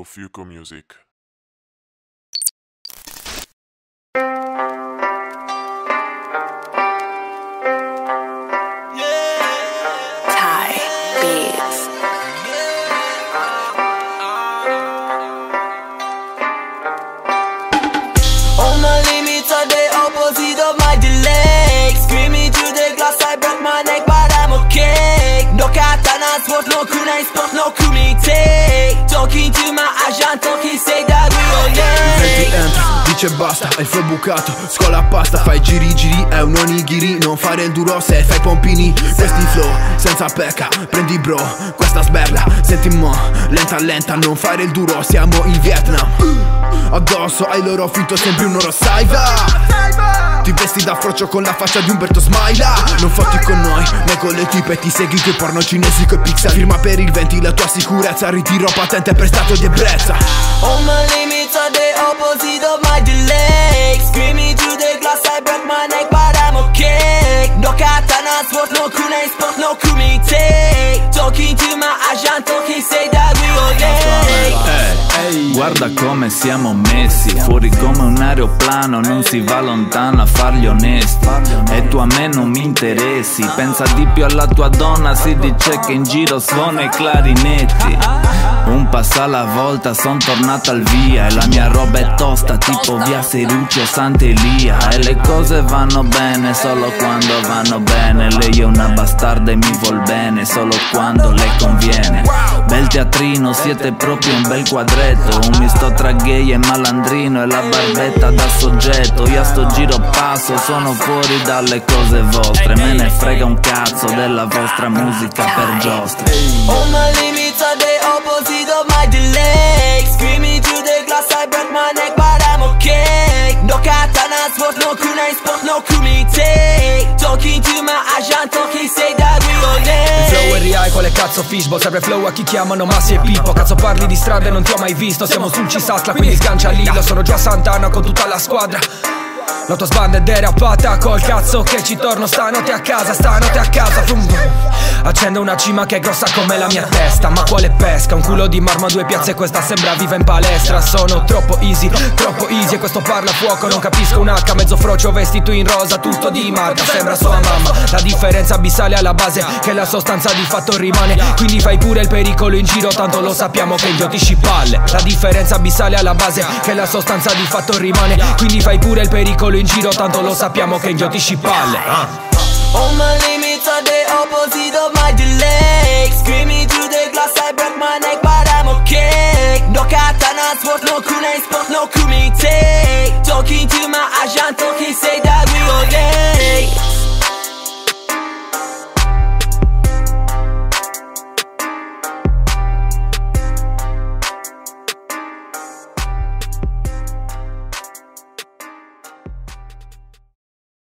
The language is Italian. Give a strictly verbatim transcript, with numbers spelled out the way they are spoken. Ofiuko Music. Thai Beads. On the limit of the opposite of my delay. Screaming through the glass, I broke my neck, but I'm okay. No katana, sport, no kunai, sport, no kumite. Talking to my agent, talking, say that we all know. Dice basta, hai il flow bucato, scola pasta. Fai giri giri, è un onigiri. Non fare enduro se fai pompini. Questi flow, senza pecca, prendi bro, questa sberla. Senti mo, lenta lenta, non fare il duro. Siamo in Vietnam, addosso ai loro fitto sempre un oro saiva. Ti vesti da frocio con la faccia di Umberto Smyla. Non fotti con noi, né con le tipe. Ti segui che porno cinesi coi pixel. Firma per il venti la tua sicurezza. Ritiro patente per stato di ebbrezza. On my limits are the opposite of my delay. Screaming through the glass, I broke my neck, but I'm okay. No katana, sport, no kunai, sport, no kumite. Talking to my agent, talking, say that we all hey, hey. Guarda come siamo messi, fuori come un aeroplano. Non si va lontano a fargli onesti. E tu a me non mi interessi. Pensa di più alla tua donna, si dice che in giro suona i clarinetti. Un passo alla volta son tornato al via e la mia roba è tosta tipo via Serucci o Sant'Elia. E le cose vanno bene solo quando vanno bene. Lei è una bastarda e mi vuol bene solo quando le conviene. Bel teatrino, siete proprio un bel quadretto. Un misto tra gay e malandrino e la barbetta da soggetto. Io a sto giro passo, sono fuori dalle cose vostre. Me ne frega un cazzo della vostra musica per giostre. Oh my limits are the opposite of my delay. Screaming through the glass, I broke my neck, but I'm okay. No katana, sport, no kunai, sport, no kumite. Talking to my agent, talking, say that we all late. Flow e R I quale cazzo fishbowl, serve flow a chi chiamano Massi e Pippo. Cazzo parli di strada e non ti ho mai visto, siamo sul Cisasla quindi sgancia Lillo. Sono già a Sant'Anna con tutta la squadra. La tua sbanda è derapata, col cazzo che ci torno stanotte a casa, stanotte a casa. Accendo una cima che è grossa come la mia testa, ma quale pesca? Un culo di marmo a due piazze, questa sembra viva in palestra. Sono troppo easy, troppo easy e questo parla a fuoco. Non capisco un H, mezzo frocio, vestito in rosa, tutto di marca, sembra sua mamma. La differenza abissale alla base, che la sostanza di fatto rimane. Quindi fai pure il pericolo in giro, tanto lo sappiamo che ingiotisci palle. La differenza abissale alla base, che la sostanza di fatto rimane. Quindi fai pure il pericolo in giro, tanto lo sappiamo che ingiotisci palle. On my limits are the opposite of my delay. Screaming through the glass, I broke my neck, but I'm okay. No katana, sport, no kunai, sport, no kumite. Talking to my agent, talking, say that